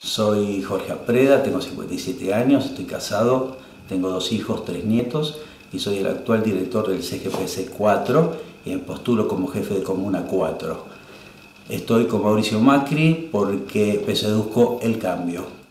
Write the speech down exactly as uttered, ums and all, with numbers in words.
Soy Jorge Apreda, tengo cincuenta y siete años, estoy casado, tengo dos hijos, tres nietos y soy el actual director del C G P C cuatro y me postulo como jefe de Comuna cuatro. Estoy con Mauricio Macri porque seduzco el cambio.